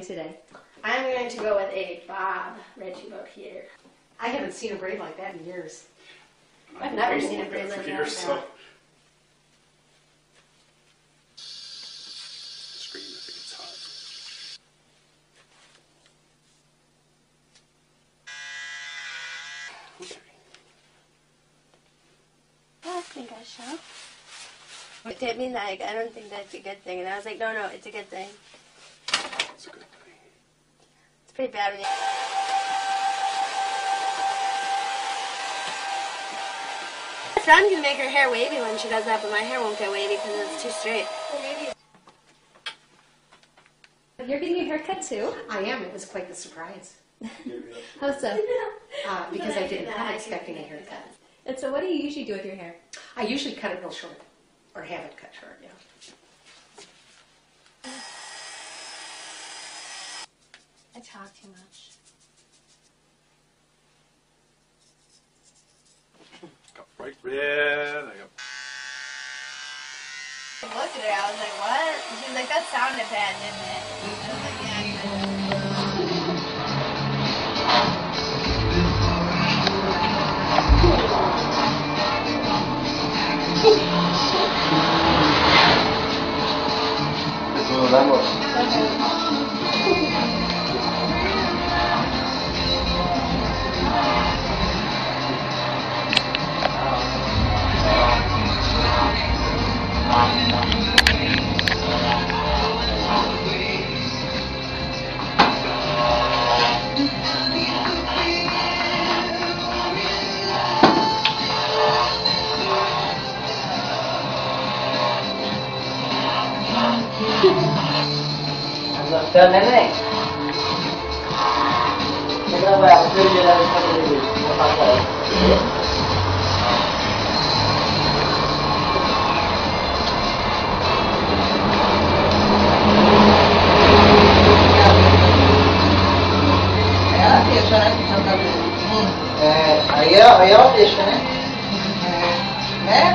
Today. I'm going to go with a Bob Reggie book here. I haven't seen a braid like that in years. I've never seen a braid like that for years. Scream if it gets hot. Okay. I think I shall. It hit me like, I don't think that's a good thing. And I was like, no, it's a good thing. It's a good thing. It's pretty bad when you... I'm going to make her hair wavy when she does that, but my hair won't get wavy because it's too straight. You're getting a haircut too? I am. It was quite the surprise. How so? Because I didn't come expecting a haircut. And so what do you usually do with your hair? I usually cut it real short. Or have it cut short, yeah. I talk too much. Got bright red. I got... I looked at her, I was like, what? She was like, that sounded bad, didn't it? I was like, yeah, I could. Done anything. Take it away. I was doing it every couple of weeks. That's my fault. Are y'all fishing it? Man,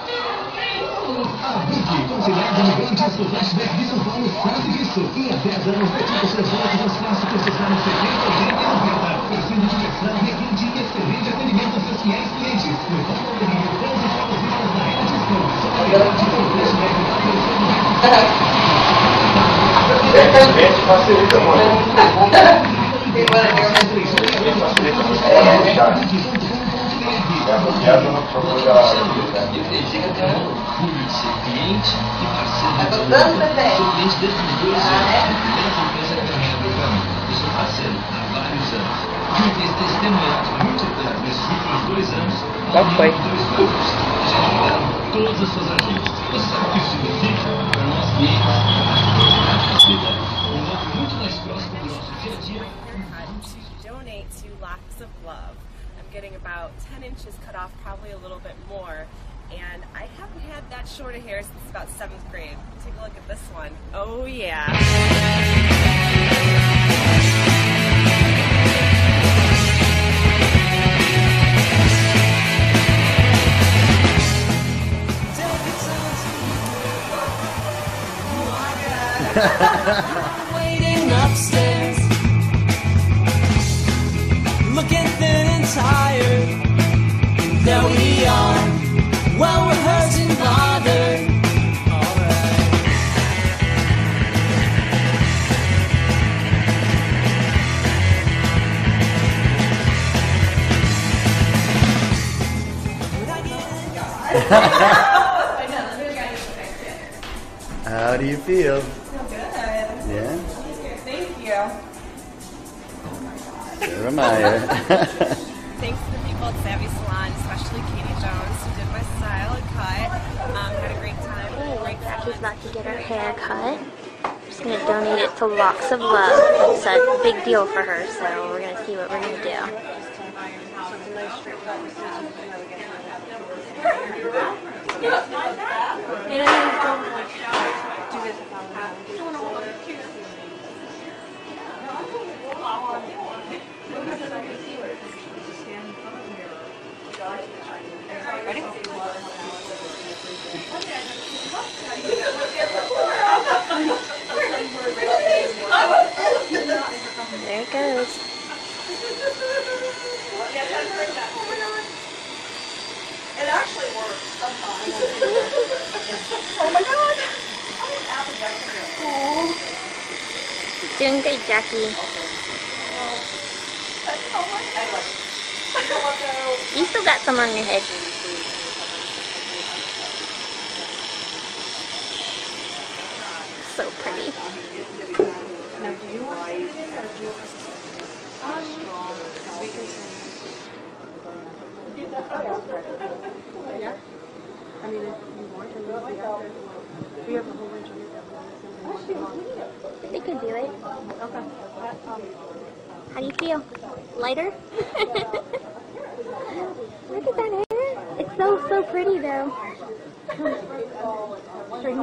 A BUC, considerada um grande disco flashback de São Paulo, faz isso. E há 10 anos, dedica seus votos aos clássicos dos anos 70, 80 e 90. Oferecendo diversão, requinte e excelente atendimento aos seus fiéis clientes. Levando o domínio das escalosistas da era de som. Só que ela diz um flashback da televisão do mundo. É realmente facilita muito. Embora tenha uma tristeza, facilita muito. É apropriado no favor da igreja até polícia, cliente e parceiro. Sou cliente desde 2 anos e tenho certeza que minha programa. Eu sou parceiro há vários anos. Tenho testemunhado muito bem nesses últimos 2 anos. Qual foi? 2 grupos que já jogaram todas as suas artistas. Você sabe o que isso significa para nós clientes, para sociedade, um lado muito mais próximo do nosso dia a dia. Donate to Locks of Love. Getting about 10 inches cut off, probably a little bit more, and I haven't had that short of hair since about 7th grade. Take a look at this one. Oh yeah. How do you feel? Feel good. Yeah? Thank you. Oh my God. So am I. Thanks to the people at Savvy Salon, especially Katie Jones, who did my style and cut. Had a great time. Ricky's about to get her hair cut. Just going to donate it to Locks of Love. It's a big deal for her, so we're going to see what we're going to do. There it goes. It actually works sometimes. Oh my God! You're doing good, Jackie. You still got some on your head. So pretty. Now, do you want to do this or do you want Yeah. I mean, if you want to move it out, we have a whole bunch of it. They could do it. Okay. How do you feel? Lighter? Look at that hair. It's so pretty though. Okay. 4, 3, 2,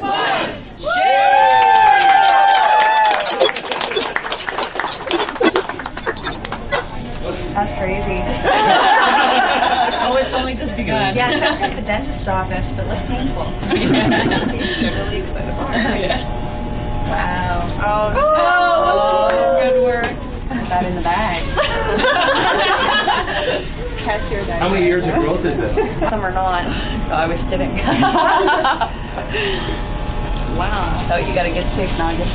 1. That's crazy. Oh, it's only just begun. Yeah, it sounds like the dentist's office, but less painful. You're really excited about it. Yeah. Wow. Oh, good work. That in the bag. Cashier bag. How many years of growth is this? Some are not. Oh, I was kidding. Wow. Oh, you got a good steak nugget.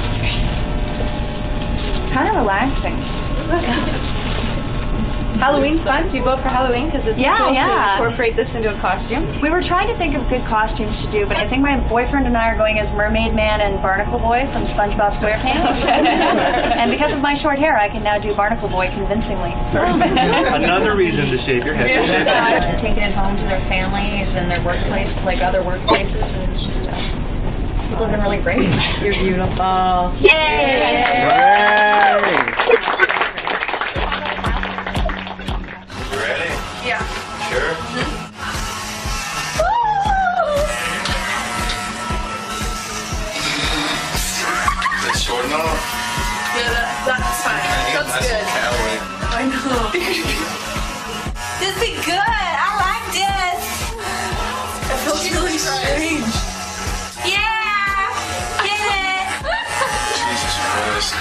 Kind of relaxing. Halloween fun? Do you go for Halloween? Because it's cool to incorporate this into a costume. We were trying to think of good costumes to do, but I think my boyfriend and I are going as Mermaid Man and Barnacle Boy from SpongeBob SquarePants. And because of my short hair, I can now do Barnacle Boy convincingly. Another reason to shave your head. Taking it home to their families and their workplace, like other workplaces. People have been really great. You're beautiful. Yay! Yay! This be good. I like this. It feels really strange. Yeah. Get it. Jesus Christ.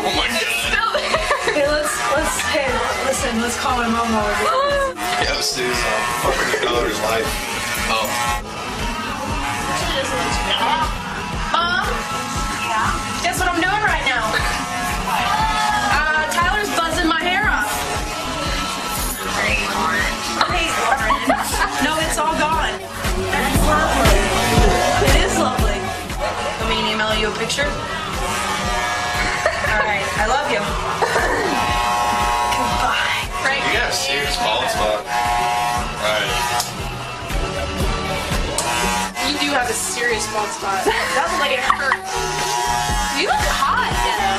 Oh my God. Hey, let's call my mom over. Yeah, this dude's fucking color's life. Oh. Yeah. Guess what I'm doing right now? No, it's all gone. That's lovely. It is lovely. Let me email you a picture. All right, I love you. Goodbye. Frank. You got a serious bald spot. All right. You do have a serious bald spot. That's like it hurts. You look hot, Jenna.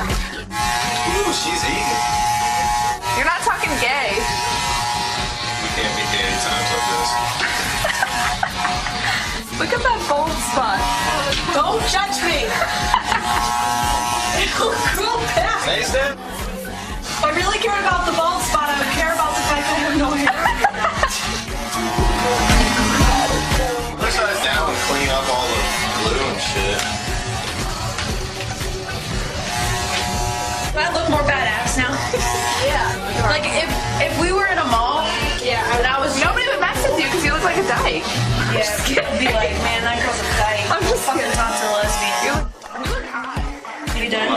Ooh, she's eating. You're not talking gay. We can't be gay at times like this. Look at that bold spot. Don't judge me. It'll grow back. Taste it? If I really care about the bald spot, I would care about the fact that I have no hair. Let's sit down and clean up all the glue and shit. I look more badass now. Like, if we were in a mall, and I was, nobody would mess with you because you look like a dyke. Yeah, people would be like, man, that girl's a dyke. I'm just fucking talking to a lesbian. You look hot. Are you done?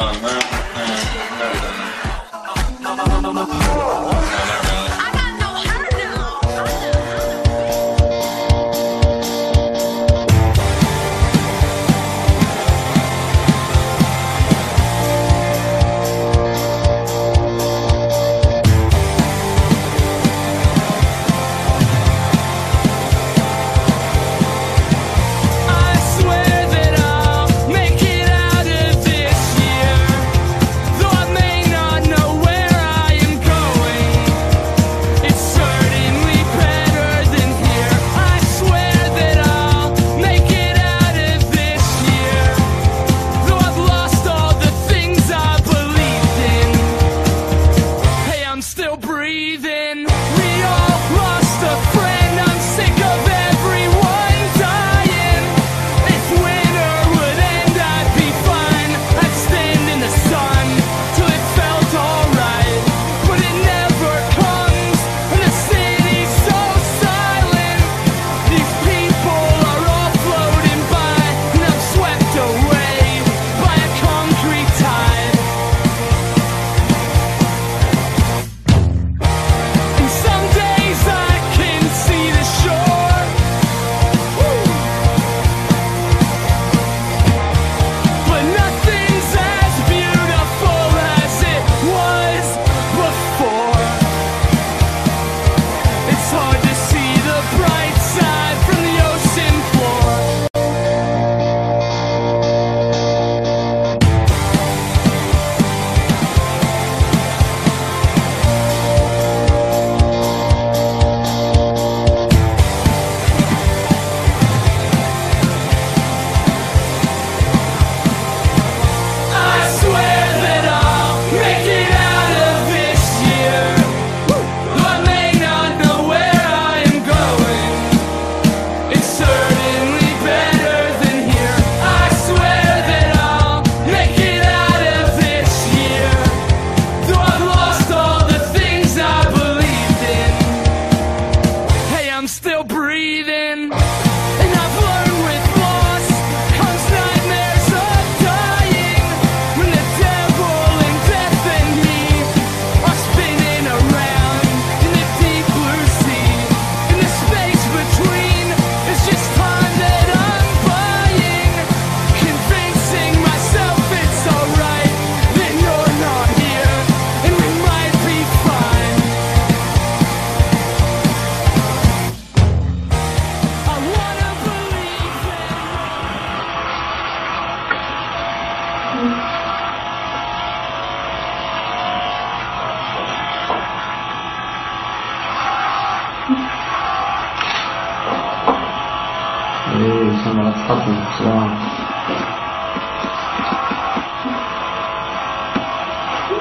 motherfucking clown.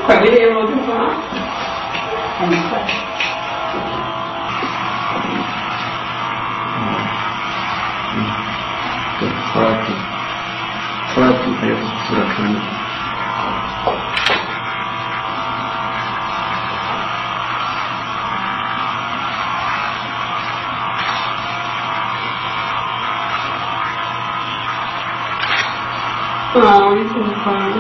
Проверяем его два. Фраки. Фраки придется сюда. Oh, this is fun.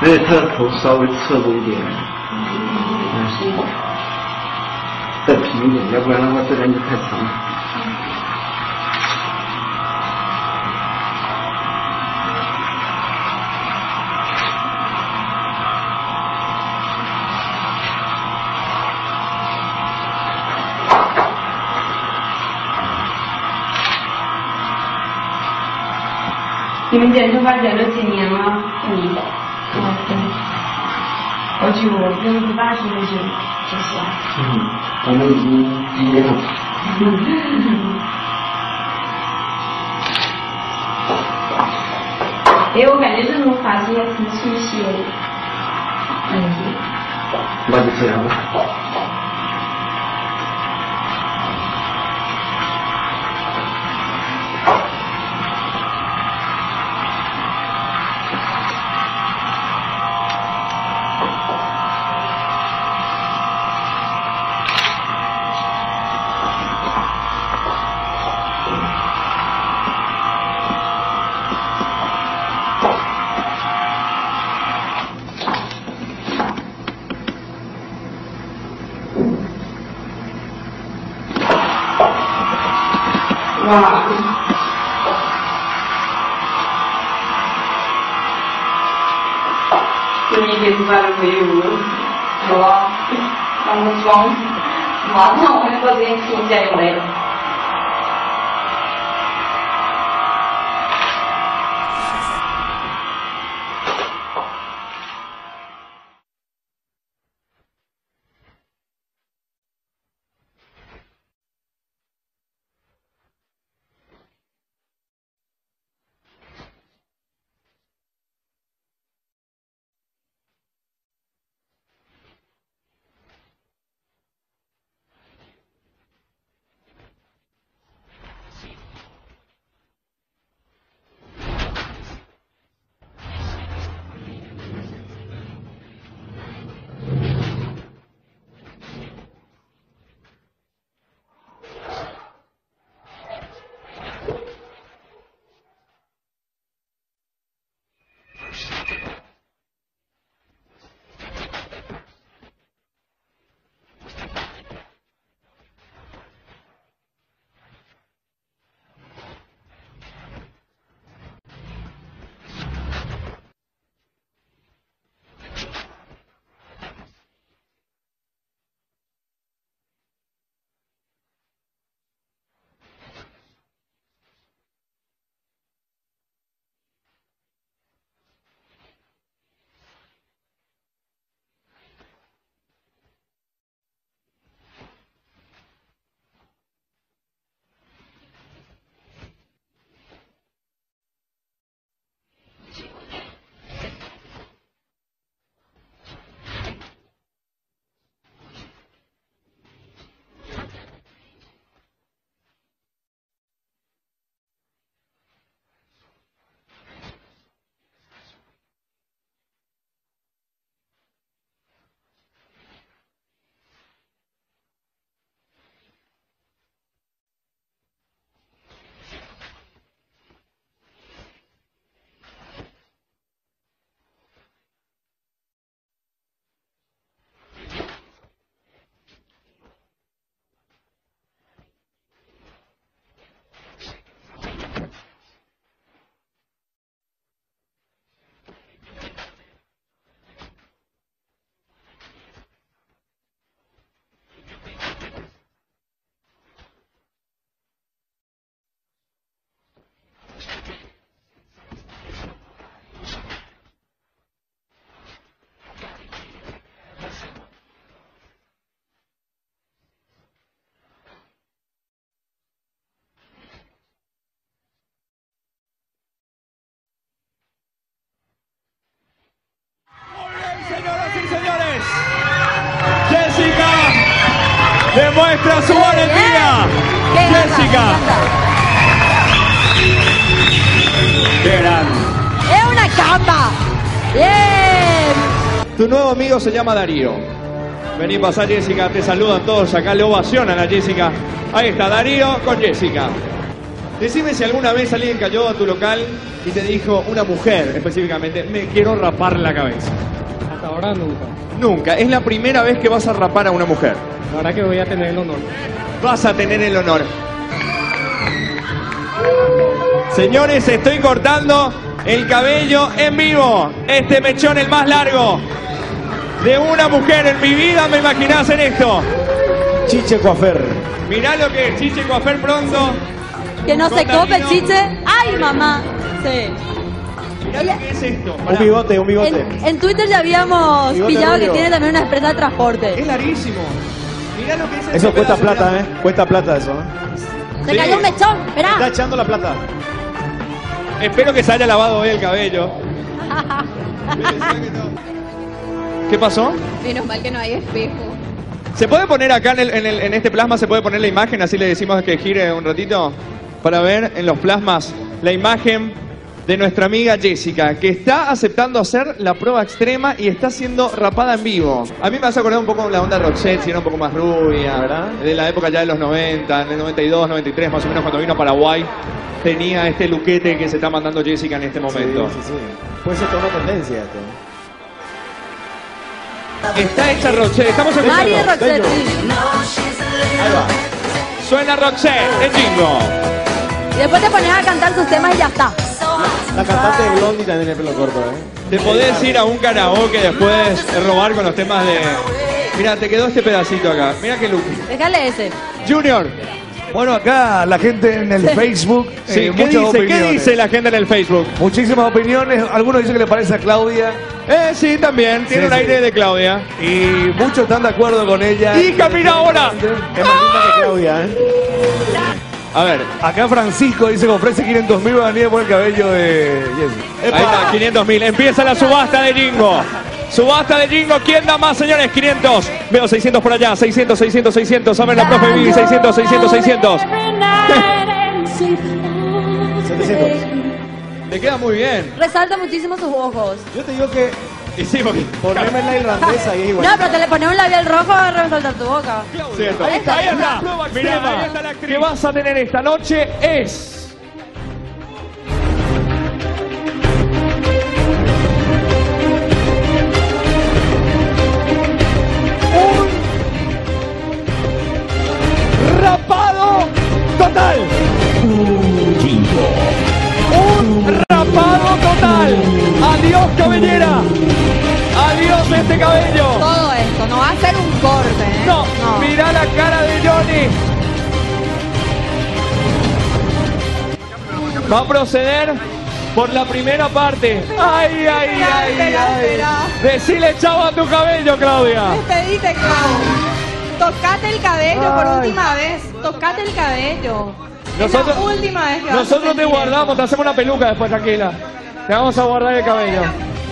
Пепел稍微侧过一点，再平一点，要不然的话这边就太长了。你们剪头发剪了几年了？嗯，我去，我跟你爸说的是这些。嗯，我们已经毕业了。哎，我感觉这种发型很清秀。嗯。那就这样吧。señores, Jessica demuestra su valentía. Jessica. ¡Qué grande! ¡Es una capa! ¡Bien! Tu nuevo amigo se llama Darío. Vení, pasá, Jessica, te saludan todos, acá le ovacionan a Jessica. Ahí está, Darío con Jessica. Decime si alguna vez alguien cayó a tu local y te dijo, una mujer específicamente, me quiero rapar la cabeza. Hasta ahora nunca. Nunca. Es la primera vez que vas a rapar a una mujer. Ahora que voy a tener el honor. Vas a tener el honor. Señores, estoy cortando el cabello en vivo. Este mechón, el más largo de una mujer. En mi vida me imaginé hacer esto. Chiche Coafer. Mirá lo que es Chiche Coafer pronto. Que no se cope el chiche. ¡Ay, mamá! Sí. Mirá ella... ¿qué es esto? Pará. Un bigote, un bigote. En Twitter ya habíamos pillado rubio. Que tiene también una empresa de transporte. Es larguísimo. Mirá lo que es. Eso cuesta plata, mirá. Cuesta plata eso, Se cayó un mechón, mirá. Está echando la plata. Espero que se haya lavado hoy el cabello. ¿Qué pasó? Menos mal que no hay espejo. ¿Se puede poner acá en este plasma, se puede poner la imagen? Así le decimos que gire un ratito. Para ver en los plasmas la imagen de nuestra amiga Jessica, que está aceptando hacer la prueba extrema y está siendo rapada en vivo. A mí me hace acordar un poco la onda Roxette, si era un poco más rubia, ¿verdad? De la época ya de los 90, en el 92, 93 más o menos, cuando vino a Paraguay, tenía este luquete que se está mandando Jessica en este momento. Sí, sí, sí. Puede ser toda una tendencia esto. Está hecha Roxette, estamos escuchando. Roxette. Ahí va. Suena Roxette, el jingo. Y después te pones a cantar tus temas y ya está. La cantante de Blondie también tiene pelo corto, Te podés ir a un karaoke después, robar con los temas de... Mira, te quedó este pedacito acá. Mira qué look. Déjale ese. Junior. Bueno, acá la gente en el Facebook... Sí, ¿qué dice la gente en el Facebook? Muchísimas opiniones. Algunos dicen que le parece a Claudia. Sí, también. Tiene un aire de Claudia. Y muchos están de acuerdo con ella. ¡Hija, mira ahora! Es más linda que Claudia, A ver, acá Francisco dice que ofrece 500.000 guaraníes por el cabello de Jessy. Ahí está, 500.000. Empieza la subasta de jingo. Subasta de jingo. ¿Quién da más, señores? 500. Veo 600 por allá. 600, 600, 600. A ver, la profe Vivi. 600, 600, 600. 700. Te queda muy bien. Resalta muchísimo sus ojos. Yo te digo que... Sí, poneme la irlandesa y es igual. No, pero te le ponemos un labial rojo a resaltar tu boca. Cierto. Ahí está. Mirá, ahí está la actriz que vas a tener esta noche es... Un... rapado total. Un rapado total. Adiós, cabellera. Adiós este cabello. Todo esto, no va a ser un corte, No, no. Mirá la cara de Johnny. Va a proceder por la primera parte. Ay, ay, ay, Decile chao a tu cabello, Claudia. Despedite, Clau. Tocate el cabello por última vez. Tocate el cabello. Nosotros, es la última vez que nosotros te guardamos, te hacemos una peluca después, tranquila. Te vamos a guardar el cabello.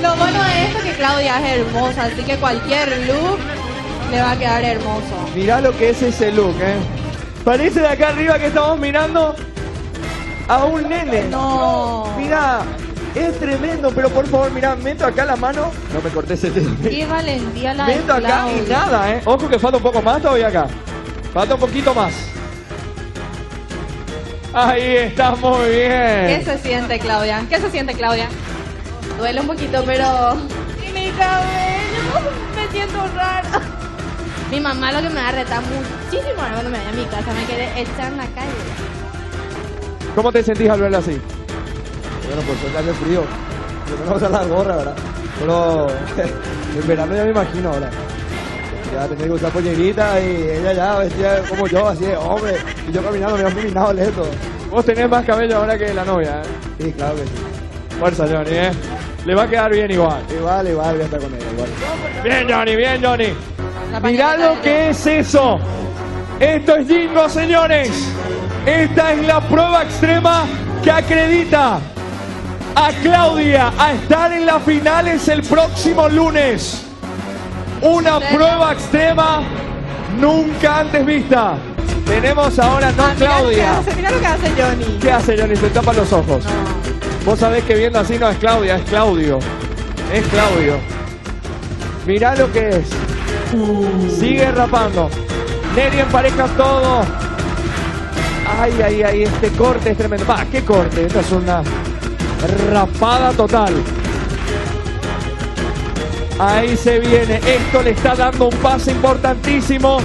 Lo bueno de esto es que Claudia es hermosa, así que cualquier look le va a quedar hermoso. Mirá lo que es ese look, Parece de acá arriba que estamos mirando a un nene. No. Mirá, es tremendo, pero por favor, mirá, meto acá la mano. No me cortes el dedo. Qué valentía la de Claudia. Meto acá y nada, Ojo que falta un poco más todavía acá. Falta un poquito más. Ahí está, muy bien. ¿Qué se siente, Claudia? ¿Qué se siente, Claudia? Duele un poquito, pero... Mi cabello, me siento rara. Mi mamá lo que me va a retar muchísimo cuando me vaya a mi casa, me quedé hecha en la calle. ¿Cómo te sentís al verlo así? Bueno, pues yo hace frío. Yo no voy a usar la gorra, ¿verdad? Pero en verano ya me imagino, ¿verdad? Ya tenía que usar pollerita y ella ya vestía como yo, así de hombre. Y yo caminando, me había eliminado el esto. Vos tenés más cabello ahora que la novia, Sí, claro que sí. Fuerza, Johnny, Le va a quedar bien igual. Igual, igual, voy a estar con ella, igual. Bien, Johnny, bien, Johnny. Mirá lo que es eso. Esto es jingo, señores. Esta es la prueba extrema que acredita a Claudia a estar en las finales el próximo lunes. Una prueba extrema nunca antes vista. Tenemos ahora no Claudia. Mirá lo que hace Johnny. ¿Qué hace Johnny? Se tapa los ojos. No. Vos sabés que viendo así no es Claudia, es Claudio. Es Claudio. Mirá lo que es. Sigue rapando. Neri empareja todo. Ay, ay, ay, este corte es tremendo. Va, ¿qué corte? Esta es una rapada total. Ahí se viene. Esto le está dando un pase importantísimo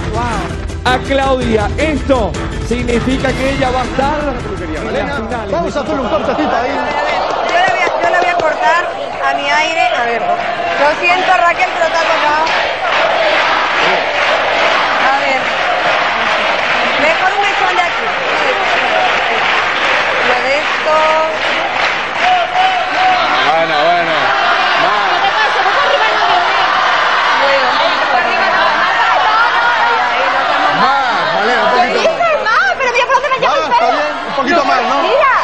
a Claudia. Esto significa que ella va a estar en la final. Vamos a hacer un cortecito ahí. Yo la voy a cortar a mi aire. A ver, lo siento, Raquel, pero está tocado. A ver. Mejor un mezón de aquí. Lo de esto. Bueno, bueno. Un poquito más, ¿no? Mira.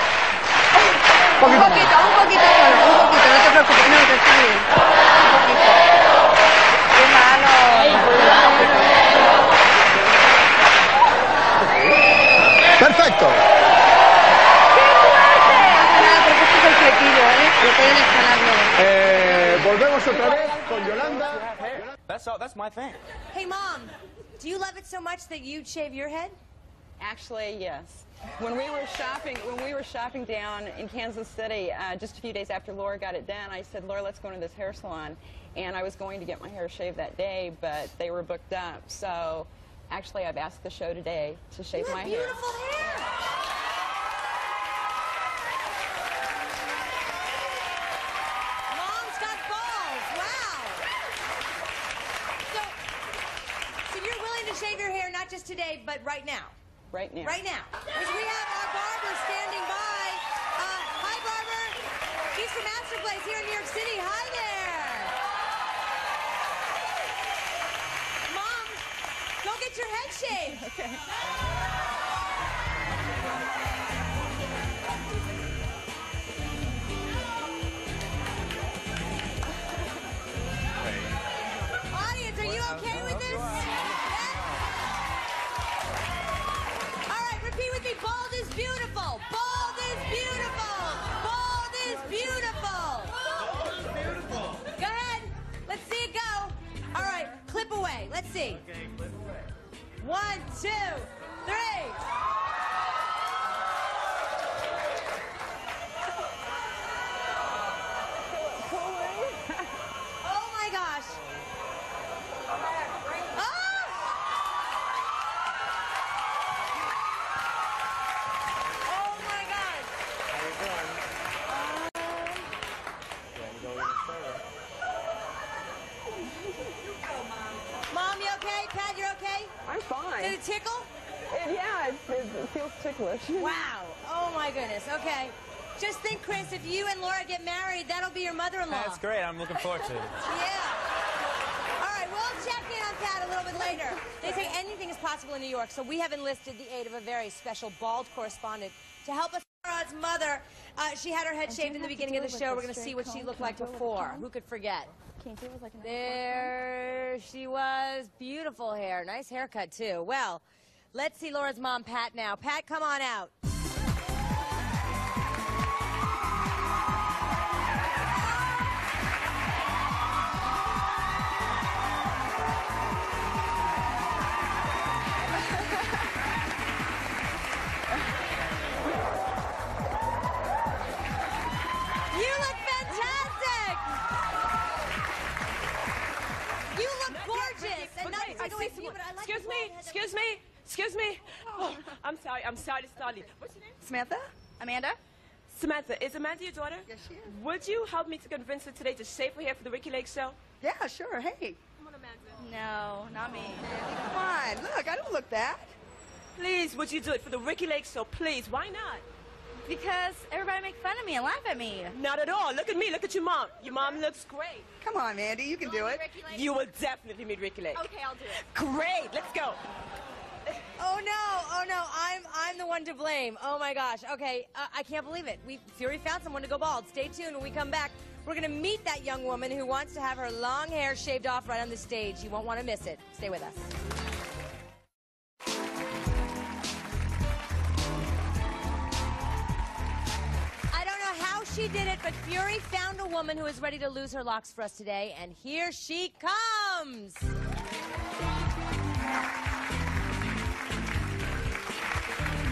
Un poquito, no te preocupes, no, te estoy bien. Un poquito. Qué malo. Perfecto. ¡Qué fuerte! Nada, pero esto es el flequillo, ¿eh? Lo pueden escalarlo. Volvemos otra vez con Yolanda. That's my thing. Hey, Mom, do you love it so much that you'd shave your head? Actually, yes. When we were shopping down in Kansas City, just a few days after Laura got it done, I said, Laura, let's go into this hair salon. And I was going to get my hair shaved that day, but they were booked up. So, actually, I've asked the show today to shave my hair. You have beautiful hair. Mom's got balls. Wow. So you're willing to shave your hair not just today, but right now. Right now. Because we have our barber standing by. Hi, Barber. She's from Astor's Place here in New York City. Hi there. Mom, go get your head shaved. Okay. Audience, are you okay with this? Bald is beautiful. Bald is beautiful. Bald is beautiful. Bald is beautiful. Go ahead. Let's see it go. All right. Clip away. Let's see. Okay, clip away. 1, 2, 3. Oh, my gosh. Tickle? Yeah, it feels ticklish. Wow. Oh, my goodness. Okay. Just think, Chris, if you and Laura get married, that'll be your mother-in-law. That's great. I'm looking forward to it. Yeah. All right. We'll check in on Pat a little bit later. They say anything is possible in New York, so we have enlisted the aid of a very special bald correspondent to help us. Laura's mother, she had her head shaved in the beginning of the show. We're going to see what she looked like before. Who could forget? There she was. Beautiful hair. Nice haircut, too. Well, let's see Laura's mom, Pat, now. Pat, come on out. Excuse me. Oh, I'm sorry to start you. What's your name? Samantha? Amanda? Samantha, is Amanda your daughter? Yes, she is. Would you help me to convince her today to shave her hair for the Ricky Lake show? Yeah, sure. Hey. Come on, Amanda. No, not me. Come on. Look, I don't look bad. Please, would you do it for the Ricky Lake show? Please, why not? Because everybody make fun of me and laugh at me. Not at all. Look at me. Look at your mom. Your mom looks great. Come on, Mandy. You can do it. You will definitely meet Ricky Lake. Okay, I'll do it. Great. Let's go. Oh no. I'm the one to blame. Oh my gosh. Okay, I can't believe it. We found someone to go bald. Stay tuned when we come back. We're going to meet that young woman who wants to have her long hair shaved off right on the stage. You won't want to miss it. Stay with us. I don't know how she did it, but Fury found a woman who is ready to lose her locks for us today, and here she comes.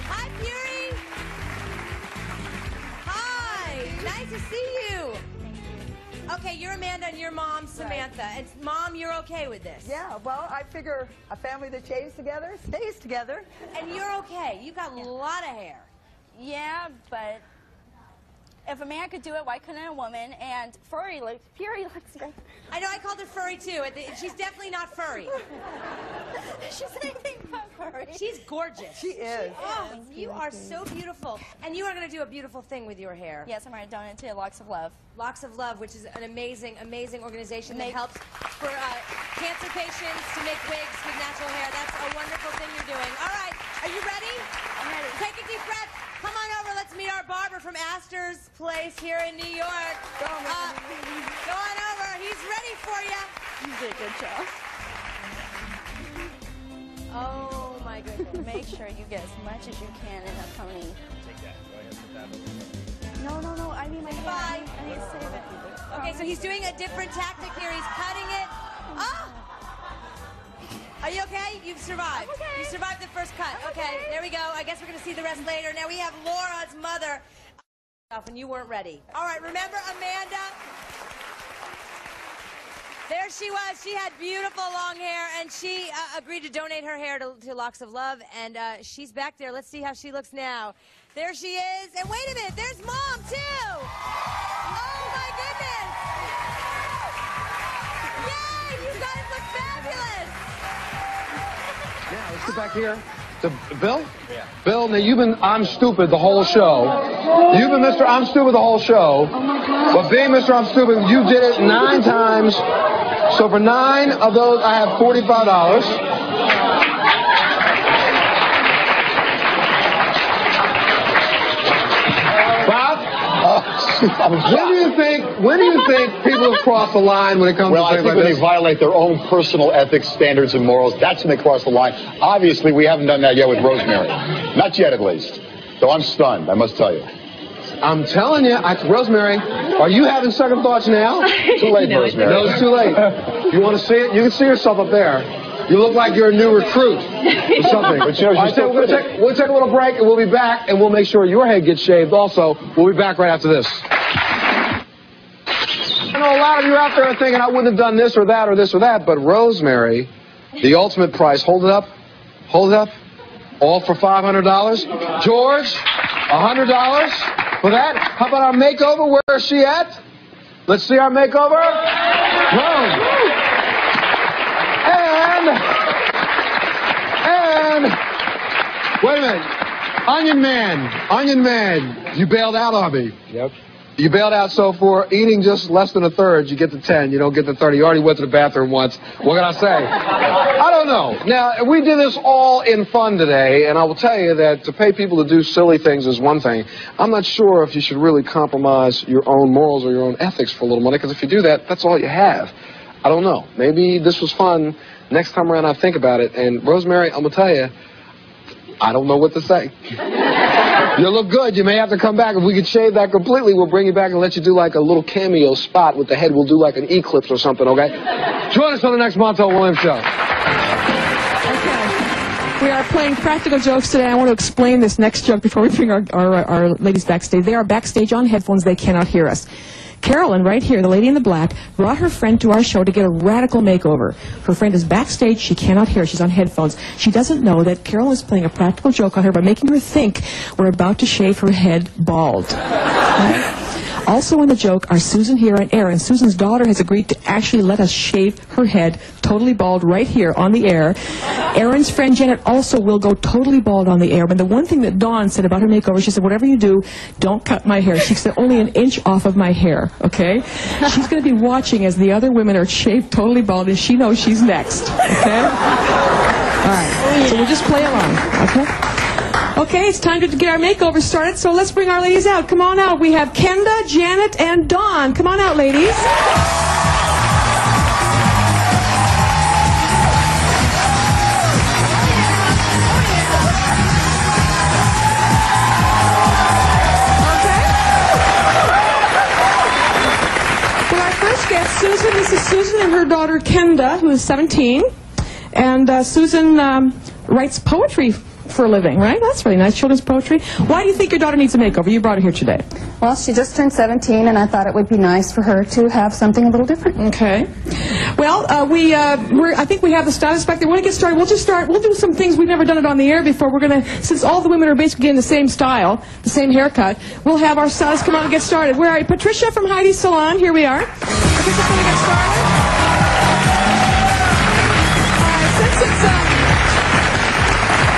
Hi, Fury. Hi. Nice to see you. Okay, you're Amanda and you're mom, Samantha. Right. And Mom, you're okay with this? Yeah, well, I figure a family that shaves together stays together. And you're okay. You've got a lot of hair. Yeah, but if a man could do it, why couldn't a woman? And Fury looks great. I know, I called her furry, too. She's definitely not furry. She's anything but furry. She's gorgeous. She is. Oh, you are so beautiful. And you are going to do a beautiful thing with your hair. Yes, I'm going to donate to Locks of Love. Locks of Love, which is an amazing, amazing organization that helps for cancer patients to make wigs with natural hair. That's a wonderful thing you're doing. All right, are you ready? I'm ready. Take a deep breath. Come on over. Let's meet our barber from Astor's Place here in New York. Go on over. He's ready for you. You did a good job. Oh, my goodness. Make sure you get as much as you can in a pony. Take that. Go ahead. Put that over. No. I mean, my hair. Bye. I need to save it. Okay, so he's doing a different tactic here. He's cutting it. Oh! Are you okay? You've survived. Okay. You survived the first cut. Okay, there we go. I guess we're going to see the rest later. Now we have Laura's mother. And you weren't ready. All right, remember Amanda? There she was. She had beautiful long hair, and she agreed to donate her hair to Locks of Love, and she's back there. Let's see how she looks now. There she is. And wait a minute, there's Mom, too. Oh, my goodness. Yay, you guys look fabulous. Yeah, let's get back here. Bill? Yeah. Bill, now you've been I'm stupid the whole show. You've been Mr. I'm stupid the whole show. Oh my God. But being Mr. I'm stupid, you did it 9 times. So for 9 of those, I have $45. When do you think people have crossed the line when it comes to things like this? Well, I think when they violate their own personal ethics, standards, and morals, that's when they cross the line. Obviously, we haven't done that yet with Rosemary. Not yet, at least. So I'm stunned, I must tell you. I'm telling you, Rosemary, are you having second thoughts now? Too late, no, Rosemary. No, it's too late. If you want to see it, you can see yourself up there. You look like you're a new recruit or something. But you know, we'll take a little break, and we'll be back, and we'll make sure your head gets shaved also. We'll be back right after this. I know a lot of you out there are thinking, I wouldn't have done this or that or this or that, but Rosemary, the ultimate prize, hold it up, all for $500. George, $100 for that. How about our makeover? Where is she at? Let's see our makeover. Rome. And wait a minute, Onion Man, you bailed out on me. Yep. You bailed out, so for eating just less than a third, you get the 10, you don't get the 30. You already went to the bathroom once. What can I say? I don't know. Now, we did this all in fun today, and I will tell you that to pay people to do silly things is one thing. I'm not sure if you should really compromise your own morals or your own ethics for a little money, because if you do that, that's all you have. I don't know. Maybe this was fun. Next time around, I think about it. And Rosemary, I'm going to tell you, I don't know what to say. You look good. You may have to come back. If we could shave that completely, we'll bring you back and let you do like a little cameo spot with the head. We'll do like an eclipse or something, okay? Join us on the next Montel Williams show. Okay. We are playing practical jokes today. I want to explain this next joke before we bring our ladies backstage. They are backstage on headphones. They cannot hear us. Carolyn, right here, the lady in the black, brought her friend to our show to get a radical makeover. Her friend is backstage. She cannot hear. She's on headphones. She doesn't know that Carolyn is playing a practical joke on her by making her think we're about to shave her head bald. Also in the joke are Susan here and Aaron. Susan's daughter has agreed to actually let us shave her head totally bald right here on the air. Aaron's friend Janet also will go totally bald on the air. But the one thing that Dawn said about her makeover, she said, whatever you do, don't cut my hair. She said, only an inch off of my hair, okay? She's going to be watching as the other women are shaved totally bald, and she knows she's next, okay? All right, so we'll just play along, okay? Okay, it's time to get our makeover started, so let's bring our ladies out. Come on out. We have Kenda, Janet, and Dawn. Come on out, ladies. Susan, this is Susan and her daughter Kenda, who is 17, and Susan writes poetry for a living, right? That's really nice, children's poetry. Why do you think your daughter needs a makeover? You brought her here today. Well, she just turned 17, and I thought it would be nice for her to have something a little different. Okay. Well, I think we have the status back there. When we get started, we'll just start. We'll do some things we've never done it on the air before. We're gonna, since all the women are basically getting the same style, the same haircut, we'll have our status come out and get started. Where are you? Patricia from Heidi's Salon. Here we are. Patricia, can we get started?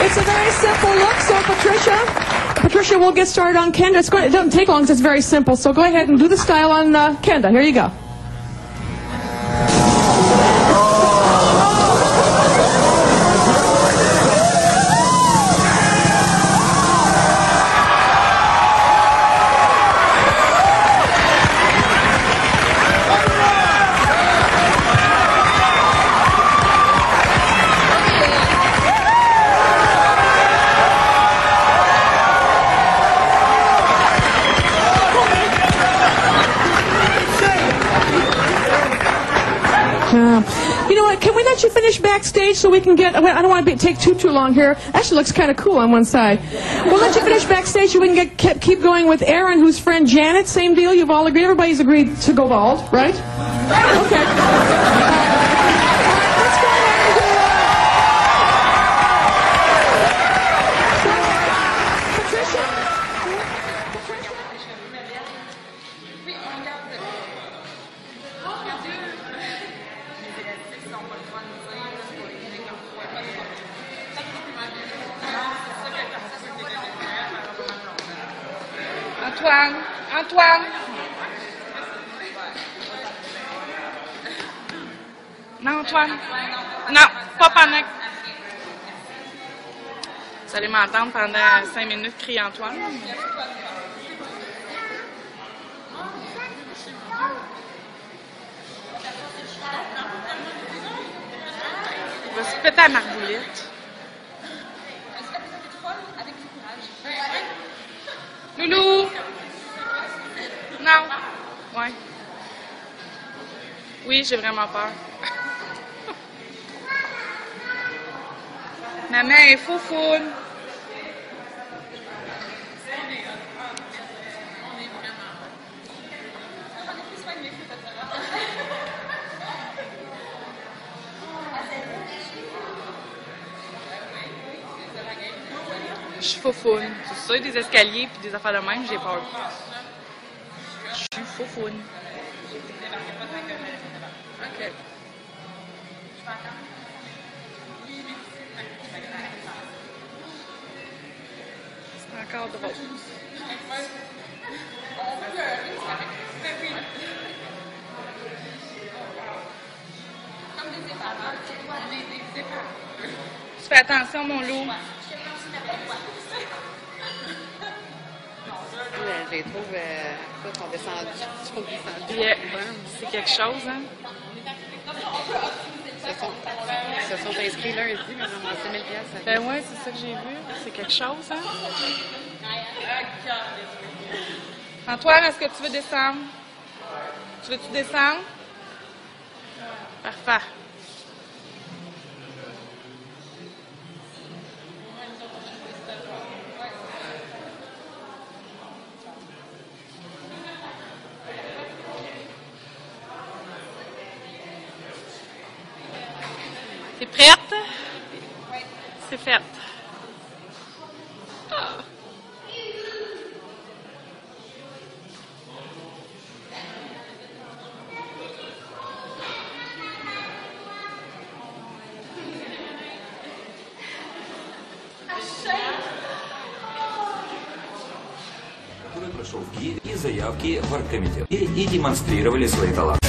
It's a very simple look, so Patricia will get started on Kenda. It doesn't take long, so it's very simple. So go ahead and do the style on Kenda. Here you go. You finish backstage so we can get, I don't want to take too long here. Actually looks kind of cool on one side. We'll let you finish backstage so we can keep going with Aaron, whose friend Janet. Same deal, you've all agreed. Everybody's agreed to go bald, right? Okay. Let's go ahead Antoine, non Antoine, non, pas pendant. Vous allez m'entendre pendant 5 minutes crier Antoine. On va se péter à marboulette. Loulou! Non? Ouais. Oui, j'ai vraiment peur. Ma main est foufoune. Je suis foufoune. C'est sûr, des escaliers puis des affaires de même, j'ai peur. Je suis foufoune. Ok. C'est encore drôle. Comme des épargnants. Tu fais attention, mon loup. Je les trouve, écoute, on descend. C'est quelque chose, hein? Ils se sont inscrits lundi, mais on a 7 000 $. Ben ouais, c'est ça que j'ai vu. C'est quelque chose, hein? Antoine, est-ce que tu veux descendre? Tu veux-tu descendre? Parfait. T'es prête? Oui. C'est fait. Oh. Прошел и заявки в арт-комитет и демонстрировали свои таланты.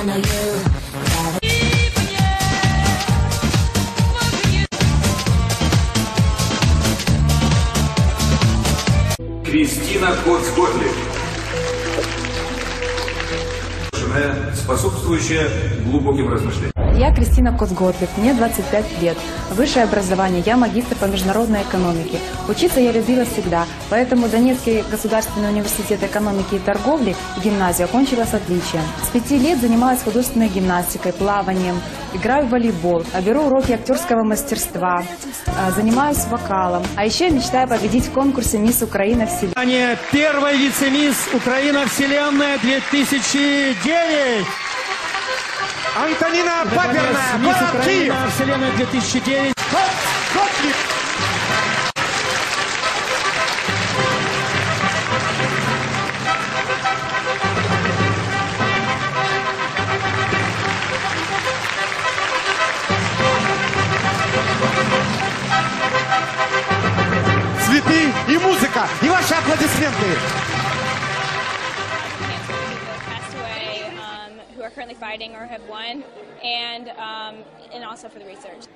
I know you. торговли. Способствующая глубоким размышлениям. Я Кристина Козготлев, мне 25 лет. Высшее образование, я магистр по международной экономике. Учиться я любила всегда, поэтому Донецкий государственный университет экономики и торговли и гимназию окончила с отличием. С 5 лет занималась художественной гимнастикой, плаванием, играю в волейбол, беру уроки актерского мастерства, занимаюсь вокалом. А еще мечтаю победить в конкурсе «Мисс Украина Вселенная». Первая вице-мисс «Украина Вселенная» 2009. Антонина Паперна, город Киев. Вселенная 2009. Цветы и музыка, и ваши аплодисменты. Currently fighting or have won, and also for the research.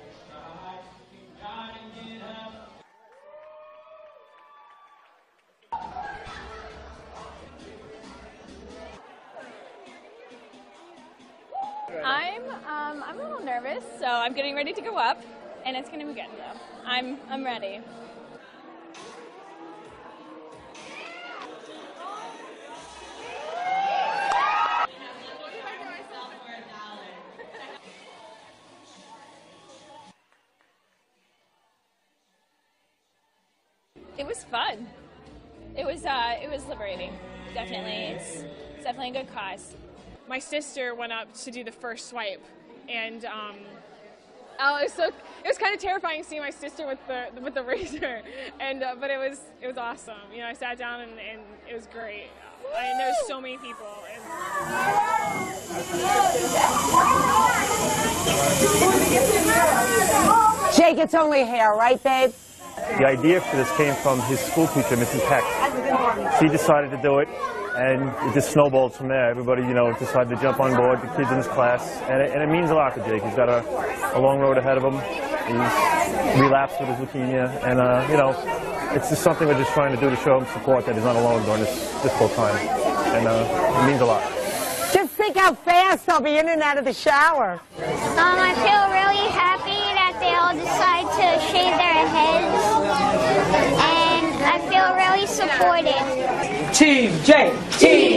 I'm a little nervous, so I'm getting ready to go up, and it's gonna be good though. I'm ready. It was fun. It was liberating. Definitely, it's definitely a good cause. My sister went up to do the first swipe, and oh, it was kind of terrifying seeing my sister with the razor, and but it was awesome. You know, I sat down and it was great. I mean, there's so many people. Jake, it's only hair, right, babe? The idea for this came from his school teacher, Mrs. Heck. She decided to do it, and it just snowballed from there. Everybody, you know, decided to jump on board, the kids in his class, and it means a lot to Jake. He's got a long road ahead of him. He's relapsed with his leukemia, and, you know, it's just something we're just trying to do to show him support, that he's not alone during this difficult time, and it means a lot. Just think how fast I'll be in and out of the shower. I feel really happy that they all decide to shave their heads. And I feel really supported. Team J. Team